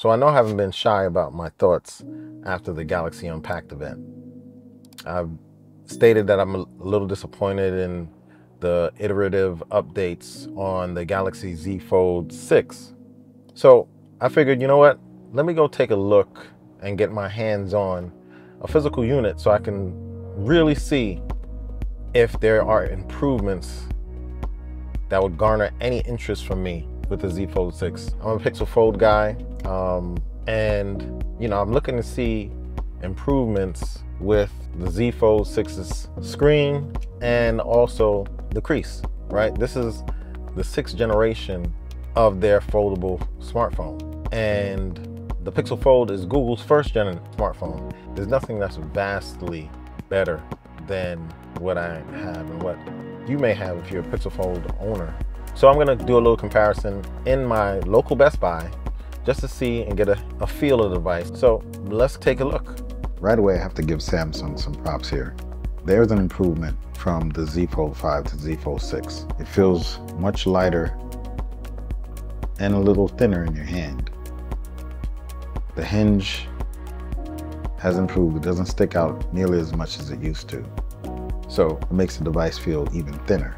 So I know I haven't been shy about my thoughts after the Galaxy Unpacked event. I've stated that I'm a little disappointed in the iterative updates on the Galaxy Z Fold 6. So I figured, you know what, let me go take a look and get my hands on a physical unit so I can really see if there are improvements that would garner any interest from me with the Z Fold 6. I'm a Pixel Fold guy, and you know, I'm looking to see improvements with the Z Fold 6's screen and also the crease, right? This is the 6th generation of their foldable smartphone, and the Pixel Fold is Google's 1st-gen smartphone. There's nothing that's vastly better than what I have and what you may have if you're a Pixel Fold owner. So I'm gonna do a little comparison in my local Best Buy just to see and get a feel of the device. So let's take a look. Right away, I have to give Samsung some props here. There's an improvement from the Z Fold 5 to Z Fold 6. It feels much lighter and a little thinner in your hand. The hinge has improved. It doesn't stick out nearly as much as it used to. So it makes the device feel even thinner.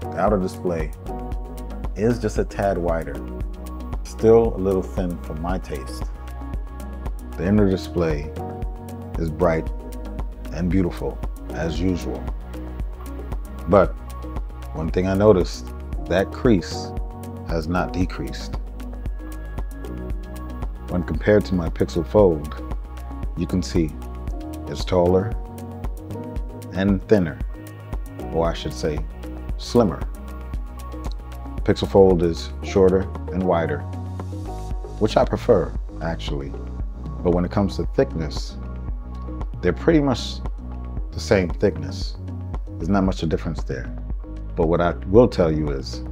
The outer display is just a tad wider. Still a little thin for my taste. The inner display is bright and beautiful as usual. But one thing I noticed, that crease has not decreased. When compared to my Pixel Fold, you can see it's taller and thinner, or I should say slimmer. Pixel Fold is shorter and wider, which I prefer actually. But when it comes to thickness, they're pretty much the same thickness. There's not much of a difference there. But what I will tell you is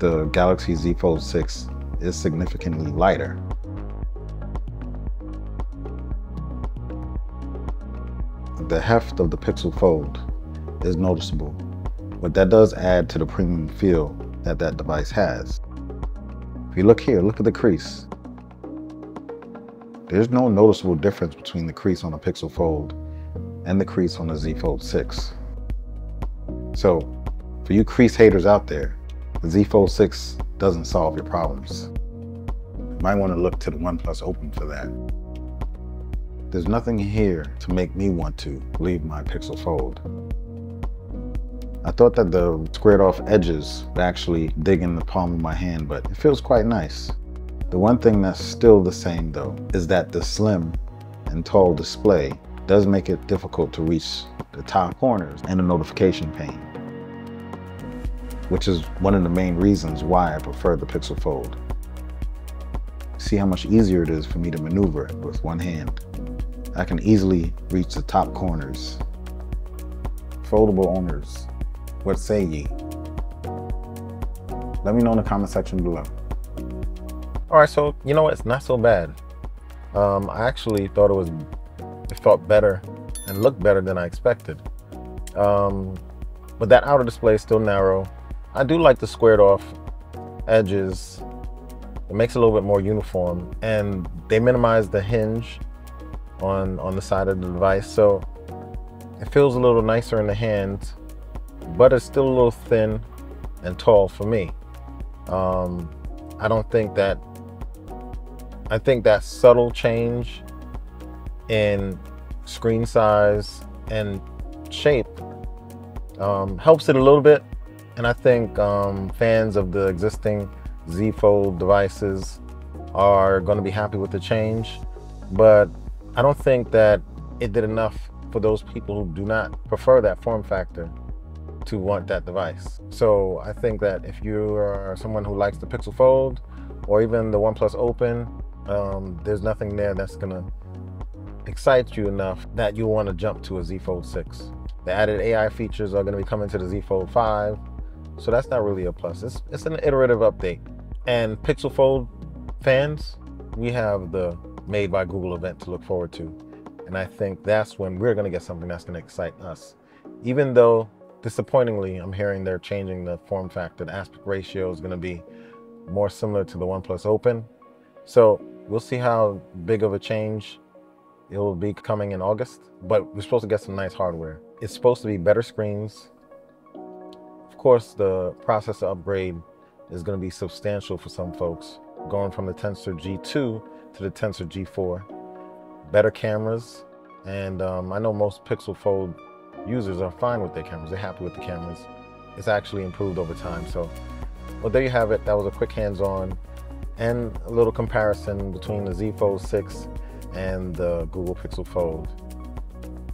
the Galaxy Z Fold 6 is significantly lighter. The heft of the Pixel Fold is noticeable, but that does add to the premium feel that that device has. If you look here, look at the crease. There's no noticeable difference between the crease on the Pixel Fold and the crease on the Z Fold 6. So, for you crease haters out there, the Z Fold 6 doesn't solve your problems. You might want to look to the OnePlus Open for that. There's nothing here to make me want to leave my Pixel Fold. I thought that the squared off edges would actually dig in the palm of my hand, but it feels quite nice. The one thing that's still the same though is that the slim and tall display does make it difficult to reach the top corners and the notification pane, which is one of the main reasons why I prefer the Pixel Fold. See how much easier it is for me to maneuver with one hand. I can easily reach the top corners. Foldable owners, what say ye? Let me know in the comment section below. All right, so you know what? It's not so bad. I actually thought it felt better and looked better than I expected. But that outer display is still narrow. I do like the squared off edges. It makes it a little bit more uniform, and they minimize the hinge on the side of the device. So it feels a little nicer in the hand, but it's still a little thin and tall for me. I don't think that, I think that subtle change in screen size and shape helps it a little bit. And I think fans of the existing Z Fold devices are gonna be happy with the change, but I don't think that it did enough for those people who do not prefer that form factor to want that device. So I think that if you are someone who likes the Pixel Fold or even the OnePlus Open, there's nothing there that's gonna excite you enough that you wanna jump to a Z Fold 6. The added AI features are gonna be coming to the Z Fold 5, so that's not really a plus. It's an iterative update. And Pixel Fold fans, we have the Made by Google event to look forward to. And I think that's when we're gonna get something that's gonna excite us. Even though disappointingly, I'm hearing they're changing the form factor. The aspect ratio is going to be more similar to the OnePlus Open. So we'll see how big of a change it will be coming in August, but we're supposed to get some nice hardware. It's supposed to be better screens. Of course, the processor upgrade is going to be substantial for some folks, going from the Tensor G2 to the Tensor G4. Better cameras, and I know most Pixel Fold users are fine with their cameras. They're happy with the cameras. It's actually improved over time. So, well, there you have it. That was a quick hands-on and a little comparison between the Z Fold 6 and the Google Pixel Fold.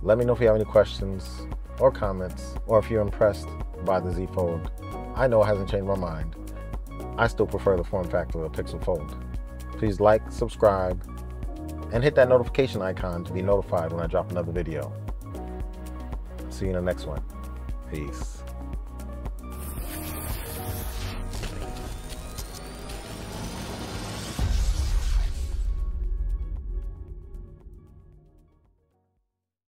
Let me know if you have any questions or comments, or if you're impressed by the Z Fold. I know it hasn't changed my mind. I still prefer the form factor of the Pixel Fold. Please like, subscribe, and hit that notification icon to be notified when I drop another video. See you in the next one. Peace.